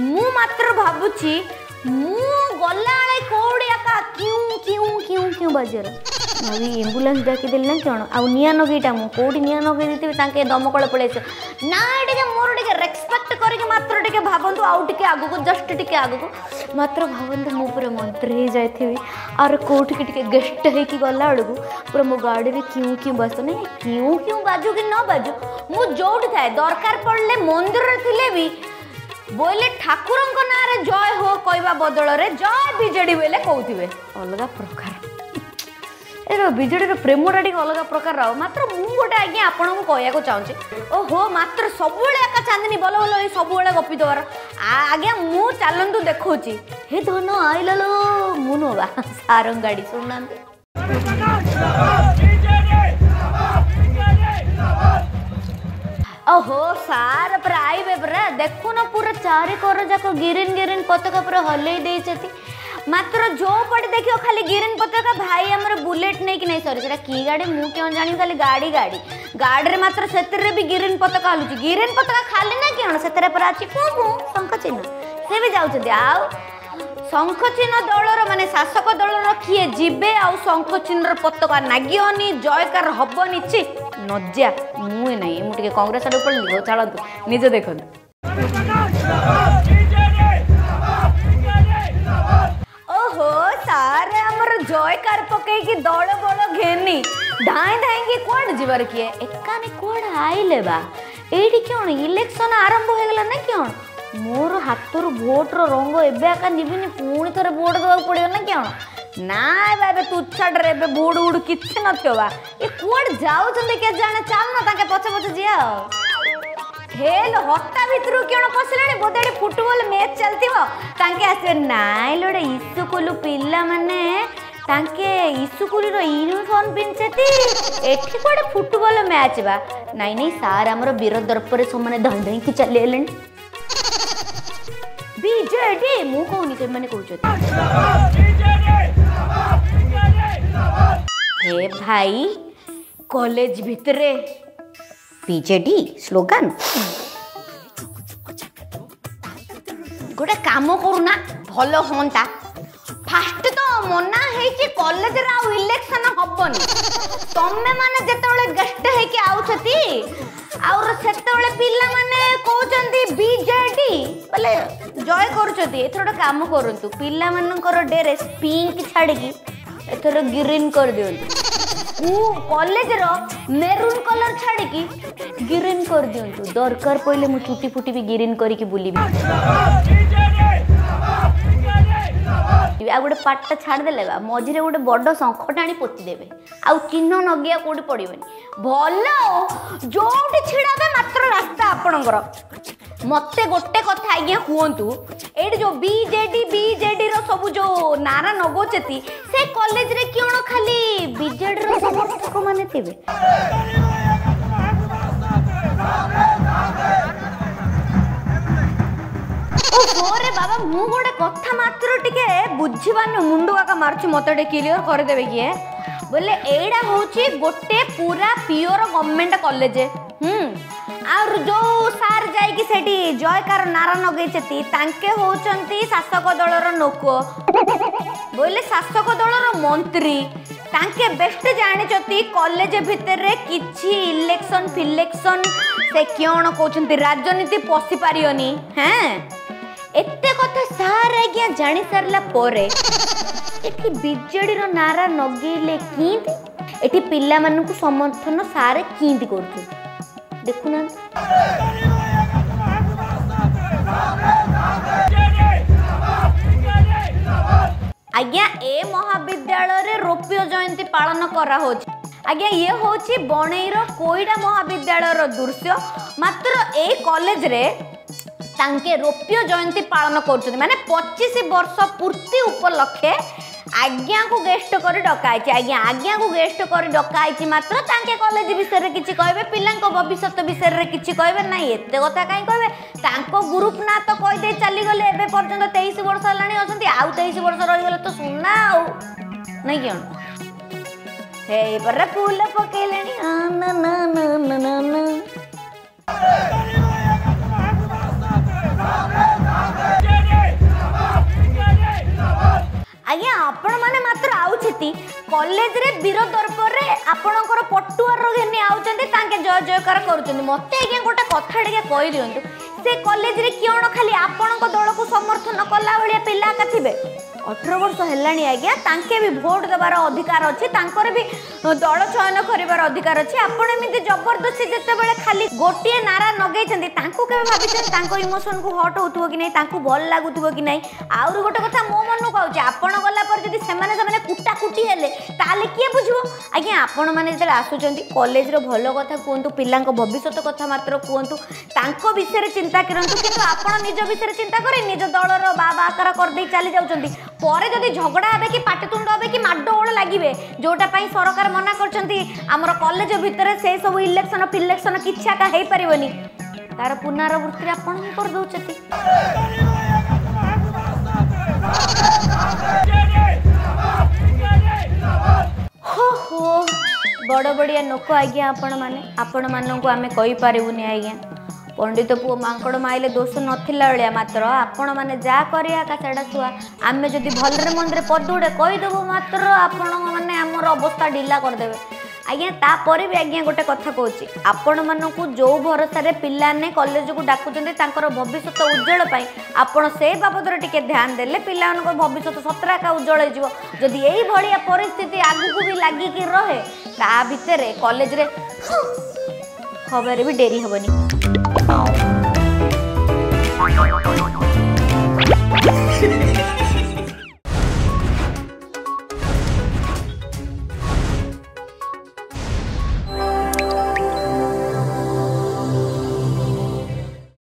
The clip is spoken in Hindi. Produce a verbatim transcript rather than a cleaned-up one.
मु मात्र भाबुची मु गला आले कोड़िया का क्यों क्यों क्यों क्यों बजर नवी एम्बुलेंस डाकी देलन कण आ निया नगेटा मु कोड़ी निया नगे देते ताके दमकळ पळेस ना एटे मोर टिके रेस्पेक्ट करके मात्र टिके भाबंतु आउ टिके आगु को जस्ट टिके आगु को मात्र भाबंतु मु पूरा मंत्र हे जायथिबी और कोठी के टिके गेस्ट हे की गला अडगु पूरा मो गाड़ी रे क्यों क्यों बसने क्यों क्यों बाजू के न बाजू मु जोड थाए दरकार पड़ले मंदिर रे थिले भी बोले ठाकुर ना जय हो कहवा बदल जय बीजेडी बोले कहते अलग प्रकार बीजेडी प्रेमटा टे अलग प्रकार मात्र मुझे गोटे आज्ञा आपण को कहवाक चाहूँगी ओहो मात्र सब एका चांदनी बोल बोल सब गपी दबार आज्ञा मु चलतु देखा हे धन आई लो मु ना सारंग गाड़ी शुणुना ओहो सार पर आईबे पूरा देखुन पूरा चारि कोर जाक गिरीन गिरीन पताका पूरा हलई देछथि मात्र जो पड़े देखियो खाली गिरीन पताका भाई हमर बुलेट नहीं कि नहीं सॉरी सेटा की गाड़ी मु क्यों जानी खाली गाड़ी गाड़ी गाड़ी रे मात्र सेतिर रे भी गिरीन पताका हलुची गिरीन पताका खाली ना किण सेतिर पर आछि पू पू शंख चिन्ह से भी जाउछथि आउ शंख चिन्ह दलर माने शासक दलर किए जीवे आउ शंख चिन्ह रे पताका नागियोनी जयकार हबोनी छि नज्या मुए नहीं मुझे कांग्रेस आड़ उपर चलतु निजे देखु ओहो सारे आमर जयकार पकई दल बल घेनी धाई धाई कौड़ जीवर किए एकाने कौड़ आईले बा ये कौन इलेक्शन आरंभ हो गला ना कौन मोर हाथर भोट्र रंग एका जीवन पुणी थे भोट देवा पड़ो ना कौन ना एबे तुच्छा डरे एबे बुड़ उड़ किछ न थियो बा ए कोड जाउ चंदे के जाने चाल न ताके पछ पछ जिया खेल हत्ता भितरु केण पसलेनी बोदेडी फुटबॉल मैच चलतिबो ताके आसे नाय लोडे इस्कुल पिल्ला माने ताके इस्कुल रो यूनिफॉर्म पिनचेती एठी कोड फुटबॉल मैच बा नाय नाय सार हमर बीर दरपरे समाने धंधई की चलेलेन बीजेडी मु कोनी के माने कहउचती हे भाई कॉलेज भितरे बीजेडी स्लोगन गोटे काम करूना भल हाँ फास्ट तो मना है कॉलेज आउ इलेक्शन हबन तमें माने जिते गेस्ट होते पिला माने कहते बीजेडी बोले जय कर काम करूँ पिला मानकर डेरे पिंक छाड़ी एथर ग्रीन कर दिंतु कॉलेज रो मेरून कलर छाड़ी ग्रीन कर दिंतु दरकार पड़े मु चुटी फुटी भी ग्रीन करके बुलि आ गोटे पाटा छाड़देले बा मझे गोटे बड़ शंख टाणी पोतीदेवे आउ चिन्ह नगिया कौटी पड़बे भल जो छिड़ाबे मात्र रास्ता आपणकर मत गोटे कथा आज्ञा कहतु ये जो बीजेडी बीजेडी रो सब जो नारा नगोचती से कॉलेज रे क्यों खाली बीजेडी रो समर्थक माने थे ओहो रे बाबा मु गोटे कथा मात्र टिके बुझिबान मुंडुआका मारछु मत क्लियर कर देबे किए बोले एडा होची गोटे पूरा प्योर गवर्नमेंट कॉलेज हम्म और जो सार जाटी जयकार नारा नगैचती हूँ शासक दलर नोक बोले शासक दलर मंत्री तांके बेस्ट जानी कॉलेज भितर किसी इलेक्शन फिलेक्शन से कौन कहते राजनीति पशि पारनी हाँ एत कथा सार आज्ञा जानी सारा पर बीजेडी नारा नगैले कि पिला मानू समर्थन सारे कि कर देखुना आज्ञा ए महाविद्यालय रे रौप्य जयंती पालन करा हो आज्ञा ये हूँ बणईर कोईडा महाविद्यालय दृश्य मात्र ए कॉलेज रे तांके रौप्य जयंती पालन कर माने पच्चीस वर्ष पूर्ति उपलक्षे आज्ञा को गेस्ट कर डकाई आज्ञा आज्ञा को गेस्ट कर डकाई मात्र तांके कॉलेज विषय किसी कहे पिलांको भविष्य विषय में किसी कहे ना एत कथा कहीं कहे तांको ग्रुप ना तो कहीदे चलीगले एवं पर्यटन तेईस वर्ष है अच्छा आउ तेईस वर्ष रहीगले तो सुना आउ नहीं कौन हे पर फूल पकईले ना ना ना ना ना ना कॉलेज रे बीरो दर्पर रे आपणकर पटुआ रो घेनी आउचंती तांके जय जयकार करूचंती। मते आगे गोटे कथा टिके कहि दियंतु, से कॉलेज रे कियण खाली आपणक दल को समर्थन कला भलिया पिला का थिबे? अठारह वर्ष हेलानी आज्ञा तांके भी भोट देवार अधिकार अच्छी, तांकर भी दल चयन करिवार अधिकार अच्छी। आपण एमिति जबरदस्ती जते बेले खाली गोटिए नारा नगैचंती तांको केबे भाबिचन तांको इमोशन को हट होतबो कि नै, तांको भल लागुतबो कि नै? आउर गोटे कथा मो मननु कहउची, आपण गला पर जदि सेमाने सेमाने कुटा कुटी हेले ताले के बुझबो? आज्ञा आपण माने जते आसुचंती कॉलेज रो भल कथा कोंतु, पिल्लांको भविष्यत कथा मात्र कोंतु, तांको विषय रे चिंता करंतु, किंतु आपण निज विषय रे चिंता करै निज दल रो बाबा आकार कर देई चली जाउचंती। पर जदि झगड़ा हे कि पाटितुंड हे कि माडगोल लगे जोटा सरकार मना कर कॉलेज भितर से सब इलेक्शन फिलेक्शन किसी आका हो पारनी, तार पुनरावृत्ति आपण कर दौरान बड़ बड़िया लोक। आज्ञा आपण मैंने आपण मानक आम कहीपरूनी आज्ञा पंडित पुओ मांकड़ माइले दोष नथिला बेलिया, मात्र आपण माने जा करिया का सेडा छुआ आमे जदि भलरे मंदरे पदुडे कहि देबो मात्र आपण माने हमर अवस्था ढीला कर देबे। आज्ञा तापर भी आज्ञा गोटे कथा कहूची, आपण मानकू जो भरोसा रे पिला ने कॉलेज को डाकुचंती तांकर भविष्यत उज्जवल पाई, आपण से बाबद रे टिके ध्यान देले पिला मानक भविष्यत सतरा का उज्जवल हो जिवो। जदि एई भलिया परिस्थिति आगु को भी लागी कि रहे ता भितरे कॉलेज रे खबर भी डेरी होबनी।